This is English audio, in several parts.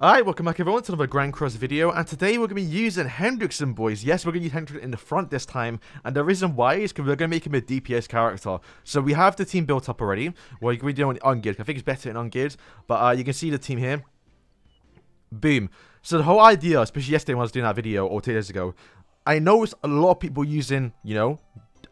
Alright, welcome back everyone to another Grand Cross video, and today we're going to be using Hendrickson, boys. Yes, we're going to use Hendrickson in the front this time, and the reason why is because we're going to make him a DPS character. So we have the team built up already. Well, you can be doing ungeared, I think it's better in ungeared, but you can see the team here. Boom. So the whole idea, especially yesterday when I was doing that video, or 2 days ago, I noticed a lot of people using, you know,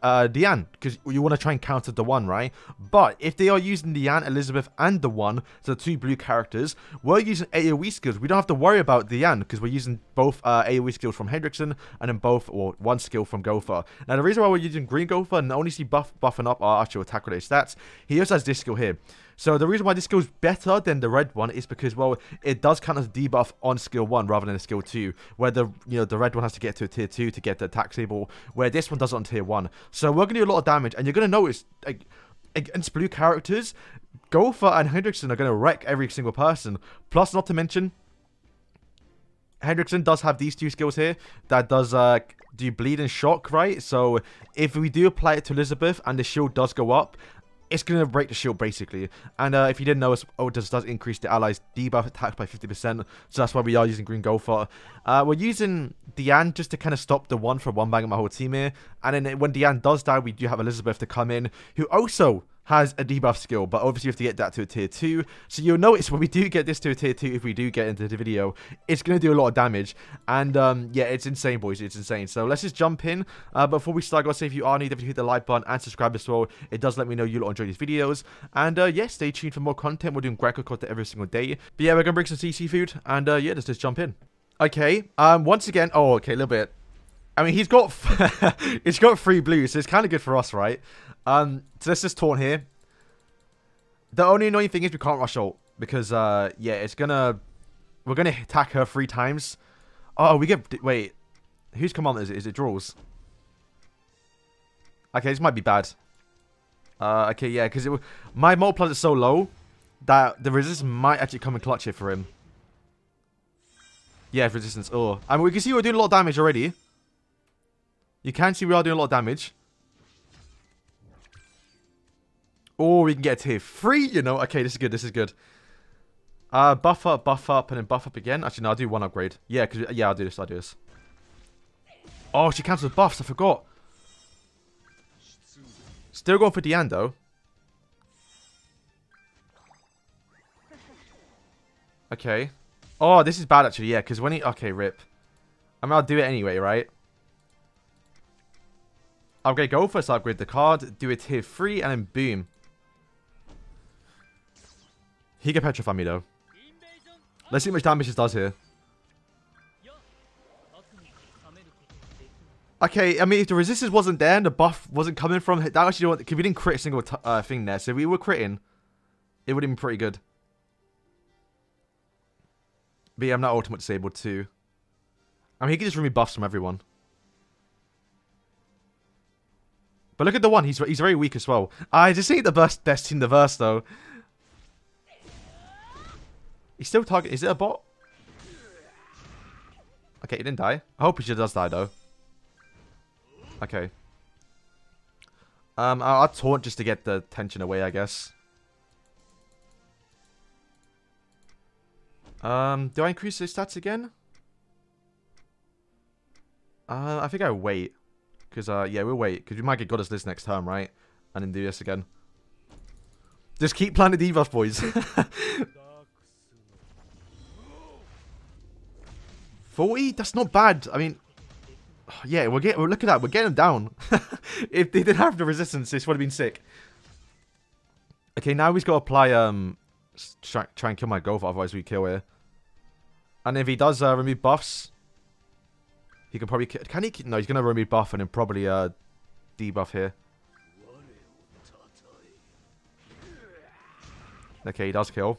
Diane, because you want to try and counter the one, right? But if they are using Diane, Elizabeth, and the one, so the two blue characters, we're using AoE skills. We don't have to worry about Diane because we're using both AoE skills from Hendrickson and then both, or one skill from Gowther. Now, the reason why we're using green Gowther and only see buffing up our actual attack related stats, he also has this skill here. So the reason why this skill is better than the red one is because, well, it does count as debuff on skill 1 rather than a skill 2, where the, you know, the red one has to get to a tier 2 to get the attack stable, where this one does it on tier 1. So we're going to do a lot of damage, and you're going to notice, like, against blue characters, Gowther and Hendrickson are going to wreck every single person. Plus, not to mention, Hendrickson does have these two skills here that does do bleed and shock, right? So if we do apply it to Elizabeth and the shield does go up, it's going to break the shield, basically. And if you didn't notice, oh, it does increase the allies' debuff attack by 50%. So that's why we are using green Gowther. We're using Diane just to kind of stop the one for one bang at my whole team here. And then when Diane does die, we do have Elizabeth to come in, who also has a debuff skill, but obviously you have to get that to a tier 2. So you'll notice when we do get this to a tier 2, if we do get into the video, it's going to do a lot of damage. And yeah, it's insane, boys. It's insane. So let's just jump in. Before we start, I gotta say, if you are new, definitely hit the like button and subscribe as well. It does let me know you lot enjoy these videos. And yeah, stay tuned for more content. We're doing Greco content every single day. But yeah, we're going to bring some CC food. And yeah, let's just jump in. Okay. Once again, oh, okay, a little bit. I mean, he's got he's got 3 blues, so it's kind of good for us, right? So let's just taunt here. The only annoying thing is we can't rush ult because yeah, it's gonna, we're gonna attack her 3 times. Oh, we get, wait, whose command is it? Is it Drawls? Okay, this might be bad. Okay, yeah, because my multiplier is so low that the resistance might actually come and clutch it for him. Yeah, resistance. Oh, I mean, we can see we're doing a lot of damage already. You can see we are doing a lot of damage. Oh, we can get tier 3, you know. Okay, this is good, this is good. Buff up, and then buff up again. Actually, no, I'll do one upgrade. Yeah, because, yeah, I'll do this, I'll do this. Oh, she cancelled buffs, I forgot. Still going for Diane, though. Okay. Oh, this is bad, actually, yeah, because when he... Okay, rip. I mean, I'll do it anyway, right? I'm going to go first, upgrade the card, do a tier 3, and then boom. He can petrify me, though. Let's see how much damage this does here. Okay, I mean, if the resistance wasn't there and the buff wasn't coming from... That actually... Because we didn't crit a single thing there, so if we were critting, it would have been pretty good. But yeah, I'm not ultimate disabled, too. I mean, he can just remove buffs from everyone. But look at the one, he's very weak as well. I just ain't the best team in the verse, though. He's still targeting. Is it a bot? Okay, he didn't die. I hope he just does die, though. Okay. I'll taunt just to get the tension away, I guess. Do I increase his stats again? I think I wait. Because, yeah, we'll wait. Because we might get Goddess Liz next turn, right? And then do this again. Just keep planning debuff, boys. $40? That's not bad. I mean, yeah, we'll look at that. We're getting them down. If they didn't have the resistance, this would have been sick. Okay, now we've got to apply, try and kill my Gowther, otherwise we kill here. And if he does remove buffs... He can probably... Can he... No, he's going to remove buff and then probably debuff here. Okay, he does kill.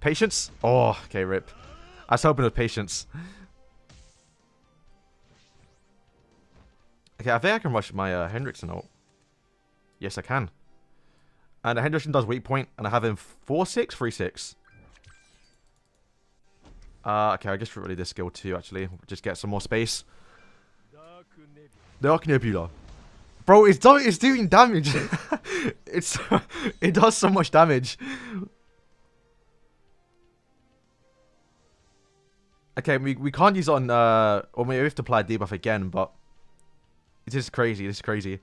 Patience? Oh, okay, rip. I was hoping with patience. Okay, I think I can rush my Hendrickson ult. Yes, I can. And Hendrickson does weak point, and I have him 4-6, 3-6. Okay, I guess really this skill too, actually. Just get some more space. Dark Nebula. Bro, it's doing damage. It does so much damage. Okay, we can't use it on or we have to apply debuff again, but it is crazy. This is crazy.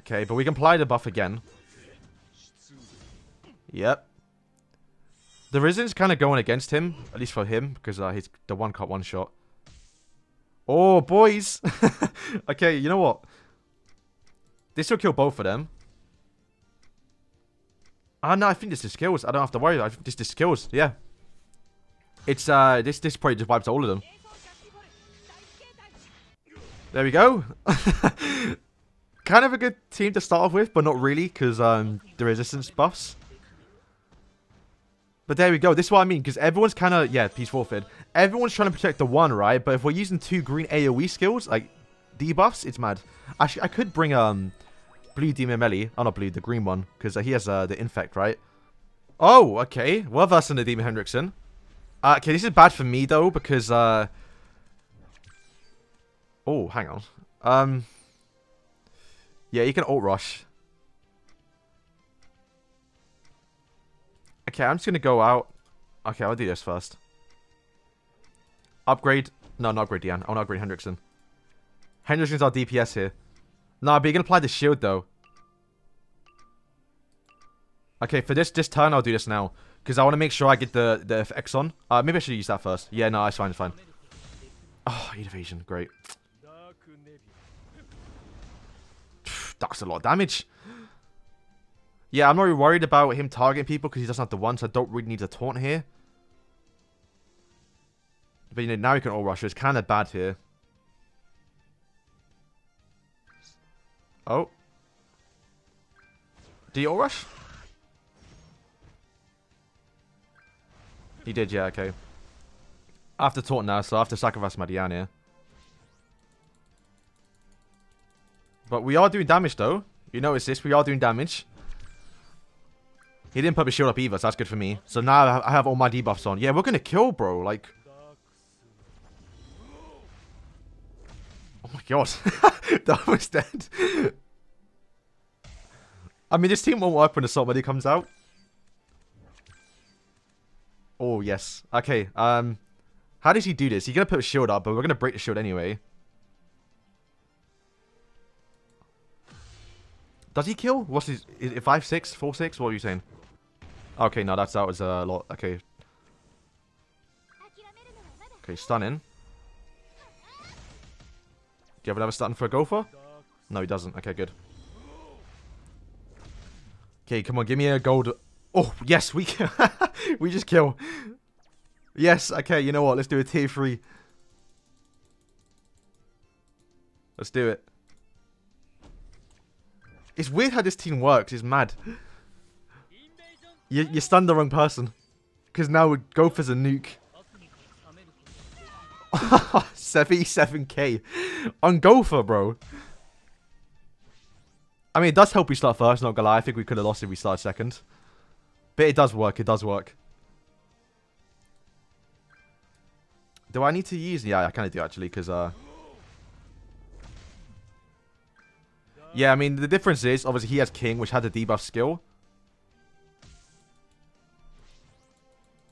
Okay, but we can apply the buff again. Yep. The Risen's kind of going against him, at least for him, because he's the one-cut one-shot. Oh, boys! Okay, you know what? This will kill both of them. Ah, no, I think this is skills. I don't have to worry. I think this is skills. Yeah. It's, this probably just wipes all of them. There we go. Kind of a good team to start off with, but not really, because the resistance buffs. But there we go. This is what I mean, because everyone's kind of... Yeah, peace forfeit. Everyone's trying to protect the one, right? But if we're using two green AoE skills, like debuffs, it's mad. Actually, I could bring blue Demon Melee. Oh, not blue, the green one, because he has the infect, right? Oh, okay. Well versed in the Demon Hendrickson. Okay, this is bad for me, though, because... Oh, hang on. Yeah, you can ult-rush. Okay, I'm just going to go out. Okay, I'll do this first. Upgrade. No, not upgrade Diane. I'll not upgrade Hendrickson. Hendrickson's our DPS here. Nah, but you can apply the shield, though. Okay, for this turn, I'll do this now. Because I want to make sure I get the effects on. Maybe I should use that first. Yeah, no, it's fine, it's fine. Oh, evasion. Great. That's a lot of damage. Yeah, I'm not really worried about him targeting people because he doesn't have the one, so I don't really need to taunt here. But you know, now he can all rush, so it's kind of bad here. Oh. Did he all rush? He did, yeah, okay. I have to taunt now, so I have to sacrifice my Diane here. But we are doing damage, though. You notice this, we are doing damage. He didn't put my shield up either, so that's good for me. So now I have all my debuffs on. Yeah, we're gonna kill, bro. Like... Oh my god. That was dead. I mean, this team won't work when Assault Melee comes out. Oh, yes. Okay, how does he do this? He's gonna put a shield up, but we're gonna break the shield anyway. Does he kill? What's his... Is it 5-6? 4-6? What are you saying? Okay, no, that was a lot. Okay. Okay, stunning. Do you have another stun for a Gowther? No, he doesn't. Okay, good. Okay, come on, give me a gold. Oh, yes, we kill. We just kill. Yes, okay, you know what? Let's do a tier 3. Let's do it. It's weird how this team works. It's mad. You stunned the wrong person. Because now we go for the nuke. 77k. On Gowther, bro. I mean, it does help we start first, not gonna lie. I think we could have lost if we started second. But it does work. It does work. Do I need to use... Yeah, I kind of do, actually, because... Yeah, I mean, the difference is, obviously, he has King, which had the debuff skill.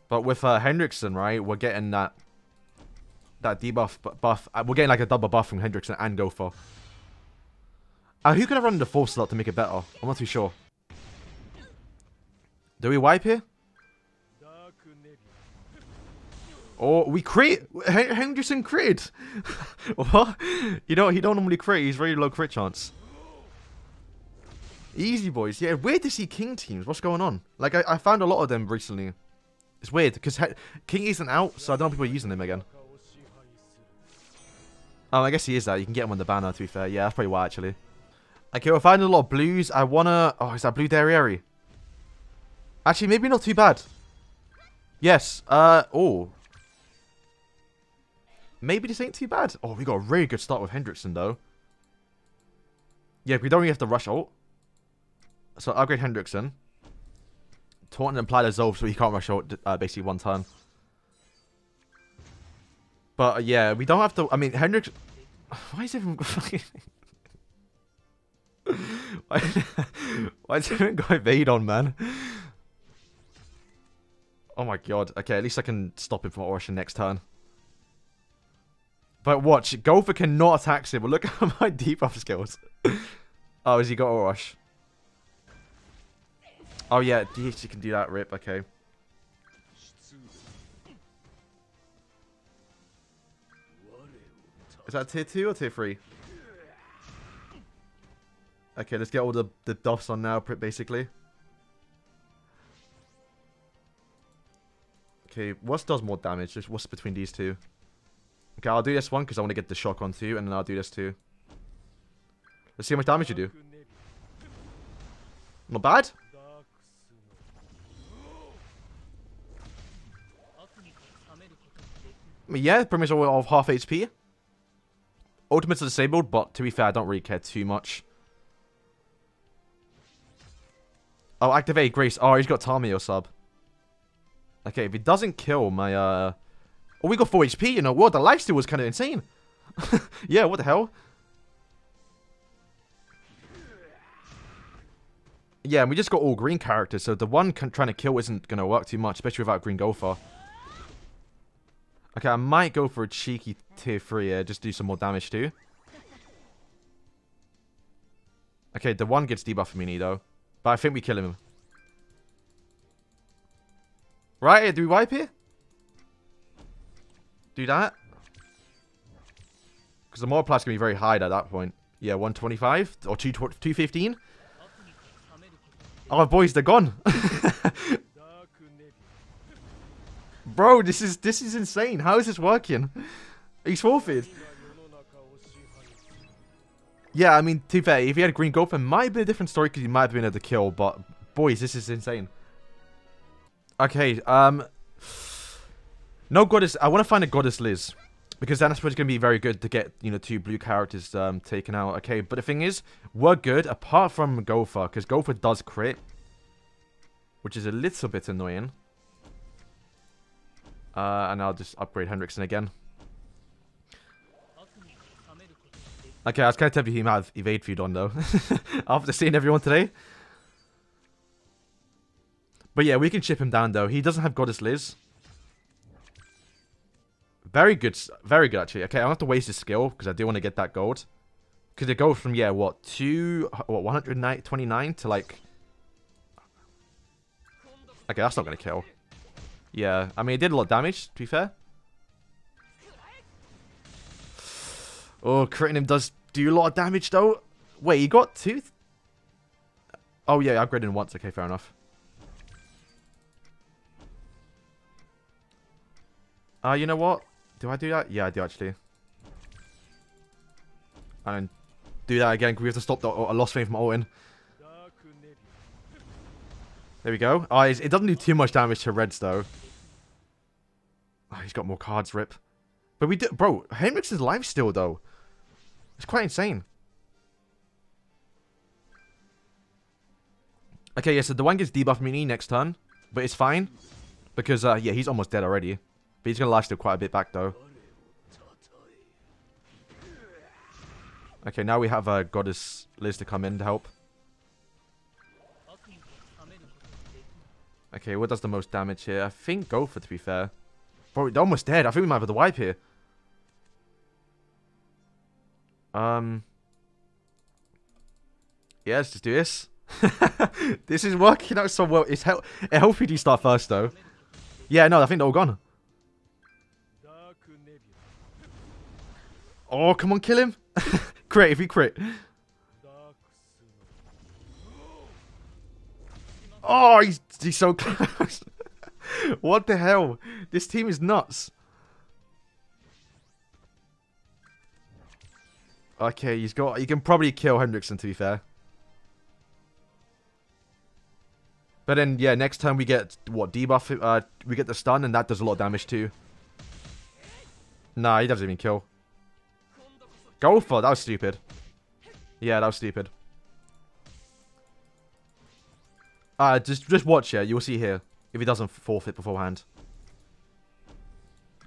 But with Hendrickson, right, we're getting that debuff buff. We're getting, like, a double buff from Hendrickson and Gowther. Who could have run the fourth slot to make it better? I'm not too sure. Do we wipe here? Oh, we crit! Hendrickson crit! What? He don't normally crit. He's very low crit chance. Easy, boys. Yeah, weird to see King teams. What's going on? Like, I found a lot of them recently. It's weird, because King isn't out, so I don't know if people are using him again. I guess he is out. You can get him on the banner, to be fair. Yeah, that's probably why, actually. Okay, we're finding a lot of blues. I wanna... Oh, is that blue Derriere? Actually, maybe not too bad. Yes. Oh. Maybe this ain't too bad. Oh, we got a really good start with Hendrickson, though. Yeah, we don't really have to rush ult. So upgrade Hendrickson. Taunt and apply the Zolve so he can't rush out basically one turn. But yeah, we don't have to... I mean, Hendrickson... Why is everyone fucking... Why is everyone got evade on, man? Oh my god. Okay, at least I can stop him from Orisha next turn. But watch, Gowther cannot attack him. But look at my debuff skills. Oh, has he got Orosh? Oh yeah, he can do that, rip, okay. Is that tier 2 or tier 3? Okay, let's get all the duffs on now, basically. Okay, what does more damage? Just what's between these two? Okay, I'll do this one because I want to get the shock on too, and then I'll do this too. Let's see how much damage you do. Not bad. I mean, yeah, pretty much all of half HP. Ultimates are disabled, but to be fair, I don't really care too much. Oh, activate Grace. Oh, he's got Tami or sub. Okay, if he doesn't kill my... Oh, we got 4 HP, you know. What? The lifesteal was kind of insane. Yeah, what the hell? Yeah, and we just got all green characters, so the one trying to kill isn't going to work too much, especially without green Gowther. Okay, I might go for a cheeky tier 3 here, just do some more damage too. Okay, the one gets debuffed me though, but I think we kill him. Right, here, do we wipe here? Do that. Because the multiplier's going to be very high at that point. Yeah, 125 or 215. Oh, boys, they're gone. Bro, this is insane. How is this working? He's forfeited. Yeah, I mean, to be fair, if he had a green Gowther, it might have been a different story because he might have been able to kill. But, boys, this is insane. Okay, no Goddess... I want to find a Goddess Liz. Because then I suppose it's going to be very good to get, you know, 2 blue characters taken out. Okay, but the thing is, we're good apart from Gowther. Because Gowther does crit. Which is a little bit annoying. And I'll just upgrade Hendrickson again. Okay, I was kind of tempted he might have evade feed on, though. After seeing everyone today. But yeah, we can chip him down, though. He doesn't have Goddess Liz. Very good, actually. Okay, I don't have to waste his skill, because I do want to get that gold. Because it goes from, yeah, what, 129 to, like... Okay, that's not going to kill. Yeah, I mean, it did a lot of damage, to be fair. Oh, critting him does do a lot of damage, though. Wait, he got 2? Oh, yeah, I upgraded him once. Okay, fair enough. You know what? Do I do that? Yeah, I do, actually. And do that again, because we have to stop the lost fame from ulting. There we go. Oh, it doesn't do too much damage to reds, though. Oh, he's got more cards, rip. But we do... Bro, Hendrickson's life still, though. It's quite insane. Okay, yeah, so the one gets debuff mini next turn. But it's fine. Because, yeah, he's almost dead already. But he's going to lifesteal quite a bit back, though. Okay, now we have Goddess Liz to come in to help. Okay, what does the most damage here? I think Gowther, to be fair. Bro, they're almost dead. I think we might have the wipe here. Yeah, let's just do this. This is working out so well. It's helped me do start first, though. Yeah, no, I think they're all gone. Oh, come on, kill him. Crit, if he crit. Oh, he's so close. What the hell? This team is nuts. Okay, he's got... He can probably kill Hendrickson, to be fair. But then, yeah, next turn we get... What, debuff? We get the stun, and that does a lot of damage, too. Nah, he doesn't even kill. Gowther, that was stupid. Yeah, that was stupid. Just watch, yeah. You'll see here. If he doesn't forfeit beforehand.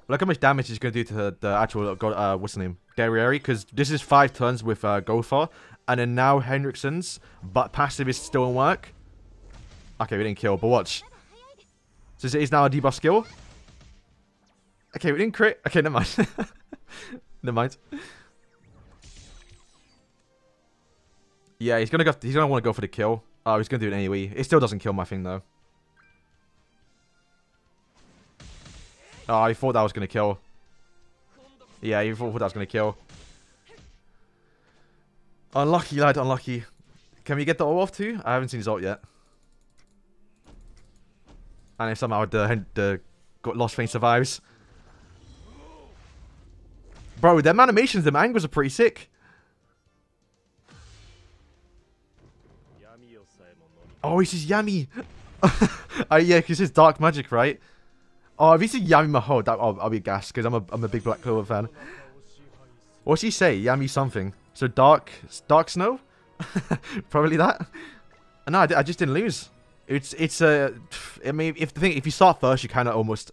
Look how much damage he's going to do to the actual, what's the name? Derriere, because this is 5 turns with Gowther. And then now Hendrickson's, but passive is still in work. Okay, we didn't kill, but watch. Since it is now a debuff skill. Okay, we didn't crit. Okay, never mind. Never mind. Yeah, he's going to go. He's going to want to go for the kill. Oh, he's going to do it anyway. It still doesn't kill my thing, though. Oh, I thought that was going to kill. Yeah, he thought that was going to kill. Unlucky, lad, unlucky. Can we get the ult off too? I haven't seen his ult yet. And if somehow the Lost Fane survives. Bro, them animations, them angles are pretty sick. Oh, he says Yami. Oh, yeah, because it's dark magic, right? Oh, if he said Yami Maho, that, I'll be gassed because I'm a big Black Clover fan. What's he say? Yami something. So dark snow, probably that. And no, I just didn't lose. It's a. I mean, if you start first, you kind of almost,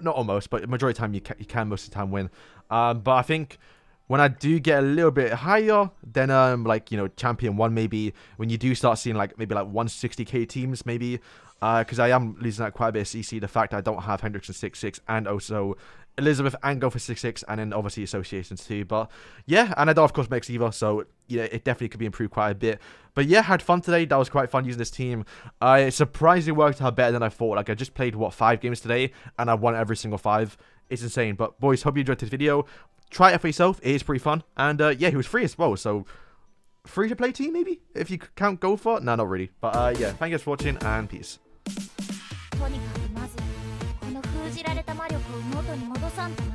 not almost, but majority of the time you can most of the time win. But I think when I do get a little bit higher, then like you know champion 1 maybe when you do start seeing like maybe like 160k teams maybe. Because I am losing out quite a bit of CC. The fact that I don't have Hendrickson 6-6 and also Elizabeth and go for 6-6 and then obviously associations too. But yeah, and I don't of course mix either. So you know, it definitely could be improved quite a bit. But yeah, had fun today. That was quite fun using this team. It surprisingly worked out better than I thought. Like I just played, what, 5 games today and I won every single 5. It's insane. But boys, hope you enjoyed this video. Try it out for yourself. It is pretty fun. And yeah, he was free as well. So free to play team maybe? If you can't go for it? No, not really. But yeah, thank you guys for watching and peace. とにかくまずこの封じられた魔力を元に戻さんと